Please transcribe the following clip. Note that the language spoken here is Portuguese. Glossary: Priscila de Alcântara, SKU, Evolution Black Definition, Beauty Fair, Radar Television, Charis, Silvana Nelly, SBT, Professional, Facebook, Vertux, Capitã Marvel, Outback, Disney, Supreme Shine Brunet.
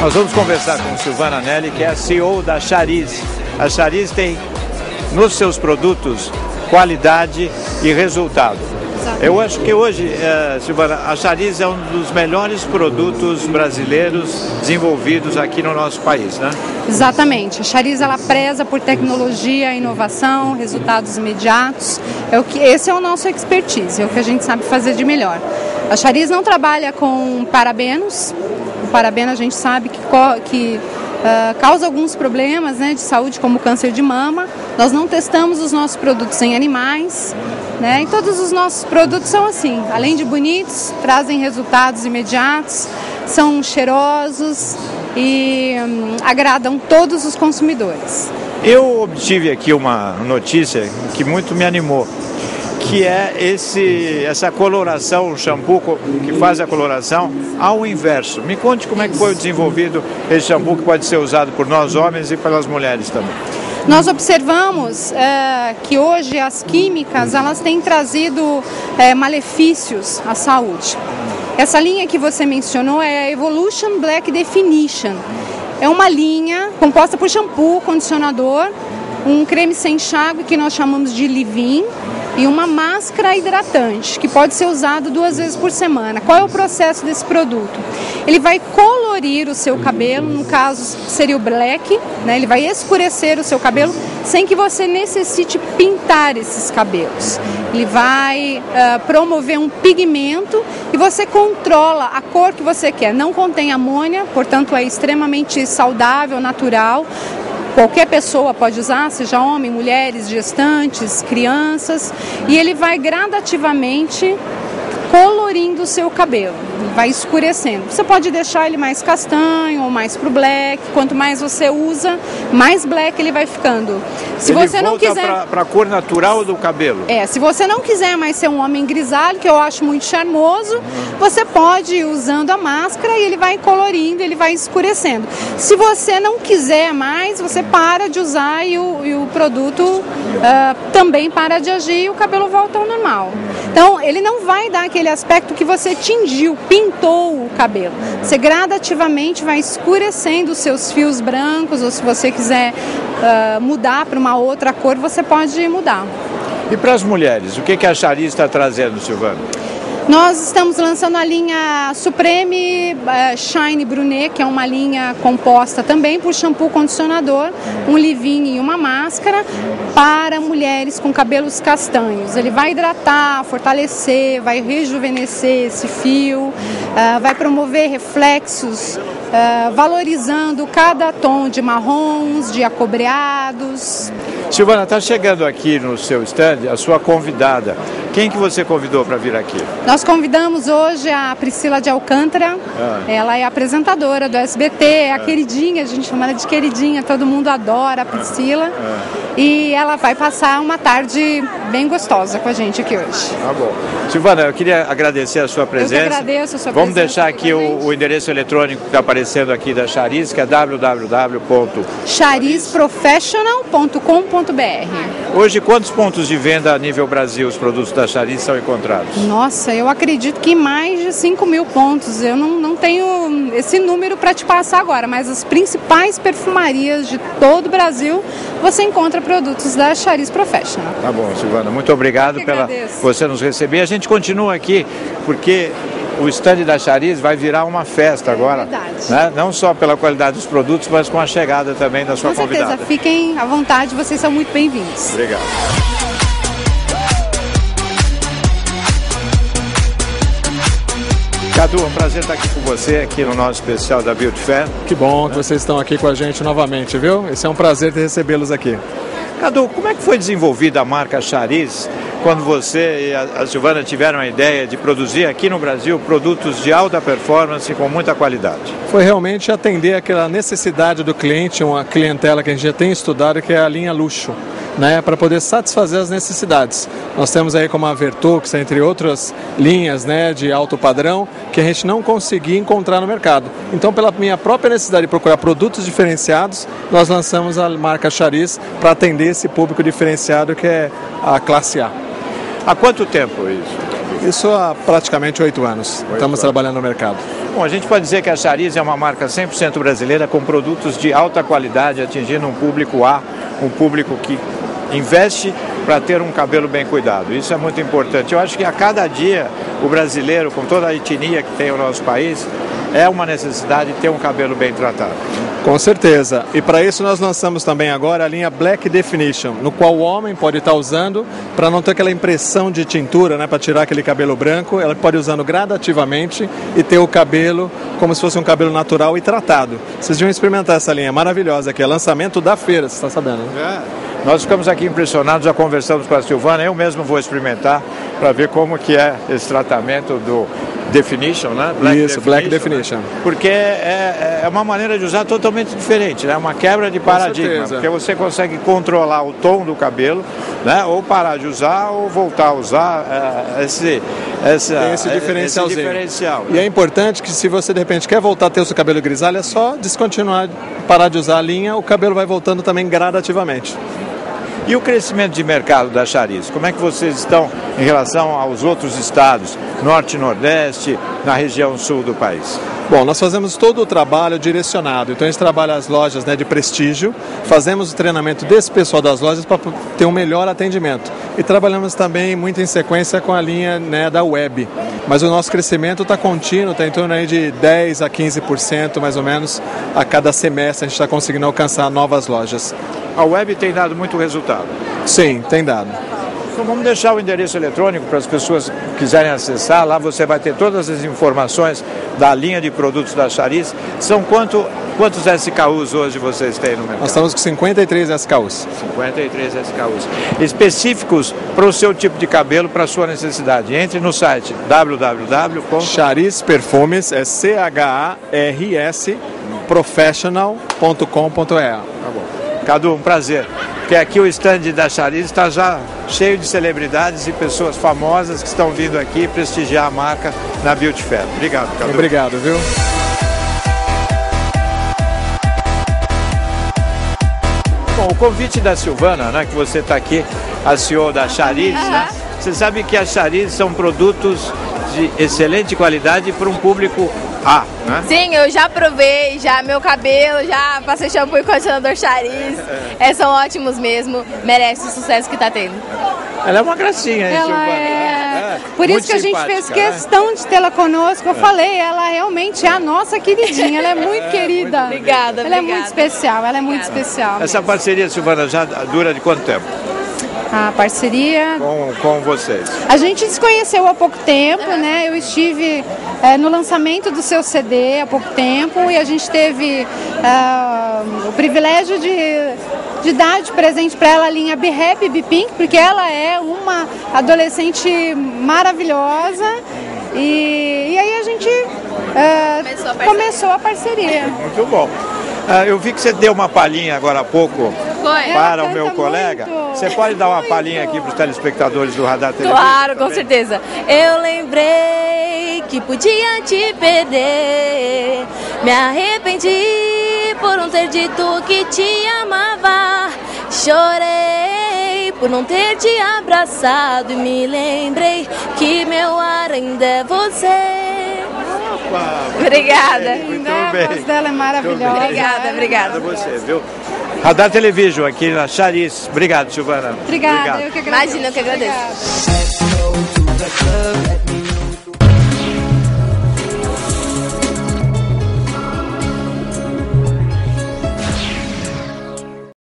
Nós vamos conversar com Silvana Nelly, que é a CEO da Charis. A Charis tem nos seus produtos qualidade e resultado. Exatamente. Eu acho que hoje, Silvana, a Charis é um dos melhores produtos brasileiros desenvolvidos aqui no nosso país, né? Exatamente. A Charis, ela preza por tecnologia, inovação, resultados imediatos. Esse é o nosso expertise, é o que a gente sabe fazer de melhor. A Charis não trabalha com parabenos. O parabeno a gente sabe que causa alguns problemas, né, de saúde, como câncer de mama. Nós não testamos os nossos produtos em animais, né, e todos os nossos produtos são assim, além de bonitos, trazem resultados imediatos, são cheirosos e agradam todos os consumidores. Eu obtive aqui uma notícia que muito me animou, que é essa coloração, o shampoo que faz a coloração ao inverso. Me conte como é que foi desenvolvido esse shampoo que pode ser usado por nós homens e pelas mulheres também. Nós observamos que hoje as químicas, elas têm trazido malefícios à saúde. Essa linha que você mencionou é a Evolution Black Definition. É uma linha composta por shampoo, condicionador, um creme sem enxágue que nós chamamos de leave-in, e uma máscara hidratante, que pode ser usado 2 vezes por semana. Qual é o processo desse produto? Ele vai colorir o seu cabelo, no caso seria o black, né? Ele vai escurecer o seu cabelo sem que você necessite pintar esses cabelos. Ele vai promover um pigmento e você controla a cor que você quer. Não contém amônia, portanto é extremamente saudável, natural. Qualquer pessoa pode usar, seja homem, mulheres, gestantes, crianças. E ele vai gradativamente colorindo o seu cabelo, vai escurecendo. Você pode deixar ele mais castanho ou mais pro black. Quanto mais você usa, mais black ele vai ficando. Se ele você não quiser para a cor natural do cabelo. Se você não quiser mais ser um homem grisalho, que eu acho muito charmoso, você pode ir usando a máscara e ele vai colorindo, ele vai escurecendo. Se você não quiser mais, você para de usar e o produto também para de agir e o cabelo volta ao normal. Então, ele não vai dar aquele aspecto que você tingiu, pintou o cabelo. Você gradativamente vai escurecendo os seus fios brancos, ou se você quiser mudar para uma outra cor, você pode mudar. E para as mulheres, o que a Charis está trazendo, Silvana? Nós estamos lançando a linha Supreme Shine Brunet, que é uma linha composta também por shampoo, condicionador, um leave-in e uma máscara para mulheres com cabelos castanhos. Ele vai hidratar, fortalecer, vai rejuvenescer esse fio, vai promover reflexos, valorizando cada tom de marrons, de acobreados. Silvana, está chegando aqui no seu stand a sua convidada. Quem que você convidou para vir aqui? Nós convidamos hoje a Priscila de Alcântara. Ela é apresentadora do SBT, é a queridinha, a gente chama ela de queridinha, todo mundo adora a Priscila. E ela vai passar uma tarde bem gostosa com a gente aqui hoje. Tá bom. Silvana, eu queria agradecer a sua presença. Eu que agradeço a sua presença. Vamos deixar aqui o endereço eletrônico que está aparecendo aqui da Charis, que é www.charisprofessional.com.br. Hoje, quantos pontos de venda a nível Brasil os produtos da Charis são encontrados? Nossa, eu acredito que mais de 5.000 pontos. Eu não tenho esse número para te passar agora, mas as principais perfumarias de todo o Brasil, você encontra produtos da Charis Professional. Tá bom, Silvana, muito obrigado pela você nos receber. A gente continua aqui, porque o stand da Charis vai virar uma festa agora, né? Não só pela qualidade dos produtos, mas com a chegada também da sua convidada. Com certeza, fiquem à vontade, vocês são muito bem-vindos. Obrigado. Cadu, um prazer estar aqui com você, aqui no nosso especial da Beauty Fair. Que bom que vocês estão aqui com a gente novamente, viu? Esse é um prazer recebê-los aqui. Cadu, como é que foi desenvolvida a marca Charis quando você e a Silvana tiveram a ideia de produzir aqui no Brasil produtos de alta performance com muita qualidade? Foi realmente atender aquela necessidade do cliente, uma clientela que a gente já tem estudado, que é a linha luxo, né, para poder satisfazer as necessidades. Nós temos aí como a Vertux, entre outras linhas, né, de alto padrão, que a gente não conseguia encontrar no mercado. Então, pela minha própria necessidade de procurar produtos diferenciados, nós lançamos a marca Charis para atender esse público diferenciado que é a classe A. Há quanto tempo isso? Isso há praticamente 8 anos. Estamos trabalhando no mercado. Bom, a gente pode dizer que a Charis é uma marca 100% brasileira, com produtos de alta qualidade, atingindo um público A, um público que investe para ter um cabelo bem cuidado. Isso é muito importante. Eu acho que a cada dia o brasileiro, com toda a etnia que tem o nosso país, é uma necessidade ter um cabelo bem tratado. Com certeza. E para isso nós lançamos também agora a linha Black Definition, no qual o homem pode estar usando para não ter aquela impressão de tintura, né, para tirar aquele cabelo branco. Ela pode ir usando gradativamente e ter o cabelo como se fosse um cabelo natural e tratado. Vocês deviam experimentar essa linha maravilhosa aqui. É lançamento da feira, você está sabendo, né? É. Nós ficamos aqui impressionados, já conversamos com a Silvana. Eu mesmo vou experimentar para ver como que é esse tratamento do Definition, né? Black Definition. Né? Porque é uma maneira de usar totalmente diferente, né? Uma quebra de paradigma, porque você consegue controlar o tom do cabelo, né? Ou parar de usar ou voltar a usar esse diferencial. Né? E é importante que, se você de repente quer voltar a ter o seu cabelo grisalho, é só descontinuar, parar de usar a linha, o cabelo vai voltando também gradativamente. E o crescimento de mercado da Charis? Como é que vocês estão em relação aos outros estados, norte e nordeste, na região sul do país? Bom, nós fazemos todo o trabalho direcionado, então a gente trabalha as lojas, né, de prestígio, fazemos o treinamento desse pessoal das lojas para ter um melhor atendimento. E trabalhamos também muito em sequência com a linha, né, da web, mas o nosso crescimento está contínuo, está em torno aí de 10 a 15% mais ou menos a cada semestre, a gente está conseguindo alcançar novas lojas. A web tem dado muito resultado? Sim, tem dado. Então vamos deixar o endereço eletrônico para as pessoas que quiserem acessar. Lá você vai ter todas as informações da linha de produtos da Charis. São quantos SKUs hoje vocês têm no mercado? Nós estamos com 53 SKUs. 53 SKUs. Específicos para o seu tipo de cabelo, para a sua necessidade. Entre no site www.charisperfumes, é C-H-A-R-S, professional.com.br. Tá bom. Cadu, um prazer. Porque aqui o stand da Charis está já cheio de celebridades e pessoas famosas que estão vindo aqui prestigiar a marca na Beauty Fair. Obrigado, Cadu. Obrigado, viu? Bom, o convite da Silvana, né, que você está aqui, a CEO da Charis, né? Você sabe que a Charis são produtos de excelente qualidade para um público A, né? Sim, eu já provei, já meu cabelo, já passei shampoo e condicionador Charis. São ótimos mesmo, merece o sucesso que está tendo. Ela é uma gracinha, hein, Silvana? É... Por isso que a gente fez questão de tê-la conosco. Eu falei, ela realmente é a nossa queridinha, ela é muito querida. Muito obrigada. Ela é muito especial, ela é muito especial. Essa parceria, Silvana, já dura de quanto tempo? A parceria com vocês. A gente se conheceu há pouco tempo, né? Eu estive no lançamento do seu CD há pouco tempo e a gente teve o privilégio de dar de presente para ela a linha Be Happy, Be Pink, porque ela é uma adolescente maravilhosa e aí a gente começou a parceria. Muito bom. Eu vi que você deu uma palhinha agora há pouco para o meu colega. Muito. Você pode dar uma palhinha aqui para os telespectadores do Radar Television? Claro, com certeza. Eu lembrei que podia te perder, me arrependi por não ter dito que te amava, chorei por não ter te abraçado e me lembrei que meu ar ainda é você. Obrigada. A voz dela é maravilhosa. Obrigada, obrigada. Obrigada a você, viu? Radar Television aqui na Charis. Obrigado, Silvana. Obrigada, eu que agradeço. Imagina, eu que agradeço. Obrigada.